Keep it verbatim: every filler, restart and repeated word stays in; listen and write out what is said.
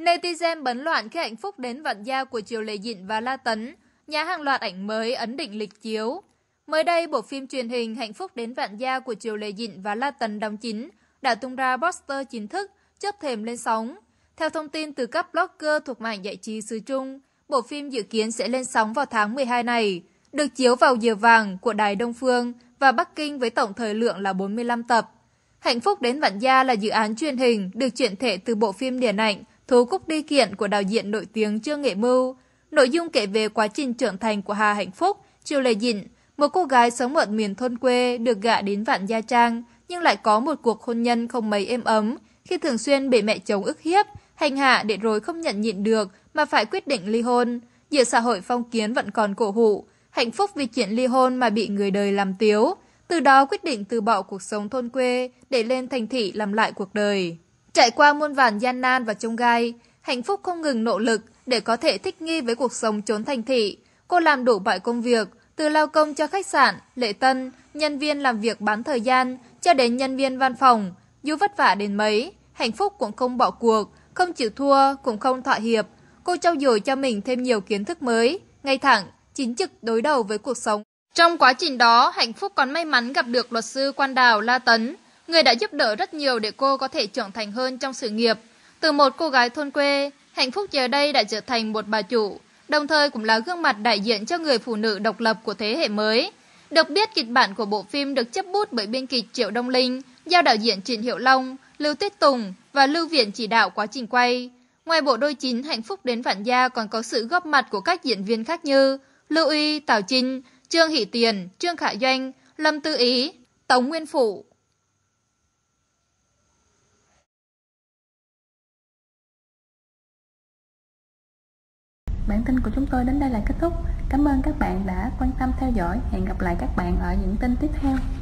Netizen bấn loạn khi Hạnh phúc đến vạn gia của Triệu Lệ Dĩnh và La Tấn, nhà hàng loạt ảnh mới ấn định lịch chiếu. Mới đây, bộ phim truyền hình Hạnh phúc đến vạn gia của Triệu Lệ Dĩnh và La Tấn đóng chính đã tung ra poster chính thức chớp thềm lên sóng. Theo thông tin từ các blogger thuộc mảng giải trí xứ Trung, bộ phim dự kiến sẽ lên sóng vào tháng mười hai này, được chiếu vào giờ vàng của Đài Đông Phương và Bắc Kinh với tổng thời lượng là bốn mươi lăm tập. Hạnh phúc đến vạn gia là dự án truyền hình được chuyển thể từ bộ phim điện ảnh Thư cúc đi kiện của đạo diễn nổi tiếng Trương Nghệ Mưu. Nội dung kể về quá trình trưởng thành của Hà Hạnh Phúc, Triệu Lệ Dĩnh, một cô gái sống ở miền thôn quê được gả đến Vạn Gia Trang nhưng lại có một cuộc hôn nhân không mấy êm ấm khi thường xuyên bị mẹ chồng ức hiếp, hành hạ để rồi không nhận nhịn được mà phải quyết định ly hôn. Giữa xã hội phong kiến vẫn còn cổ hủ, Hạnh Phúc vì chuyện ly hôn mà bị người đời làm tiếu, từ đó quyết định từ bỏ cuộc sống thôn quê để lên thành thị làm lại cuộc đời. Trải qua muôn vàn gian nan và chông gai, Hạnh Phúc không ngừng nỗ lực để có thể thích nghi với cuộc sống trốn thành thị. Cô làm đủ mọi công việc, từ lao công cho khách sạn, lễ tân, nhân viên làm việc bán thời gian, cho đến nhân viên văn phòng. Dù vất vả đến mấy, Hạnh Phúc cũng không bỏ cuộc, không chịu thua, cũng không thỏa hiệp. Cô trau dồi cho mình thêm nhiều kiến thức mới, ngay thẳng, chính trực đối đầu với cuộc sống. Trong quá trình đó, Hạnh Phúc còn may mắn gặp được luật sư Quan Đào La Tấn, người đã giúp đỡ rất nhiều để cô có thể trưởng thành hơn trong sự nghiệp. Từ một cô gái thôn quê, Hạnh Phúc giờ đây đã trở thành một bà chủ, đồng thời cũng là gương mặt đại diện cho người phụ nữ độc lập của thế hệ mới. Được biết, kịch bản của bộ phim được chấp bút bởi biên kịch Triệu Đông Linh, do đạo diễn Trịnh Hiệu Long, Lưu Tiết Tùng và Lưu Viện chỉ đạo quá trình quay. Ngoài bộ đôi chính, Hạnh phúc đến vạn gia còn có sự góp mặt của các diễn viên khác như Lưu Y, Tào Trinh, Trương Hỷ Tiền, Trương Khả Doanh, Lâm Tư Ý, Tống Nguyên Phụ. Bản tin của chúng tôi đến đây là kết thúc. Cảm ơn các bạn đã quan tâm theo dõi. Hẹn gặp lại các bạn ở những tin tiếp theo.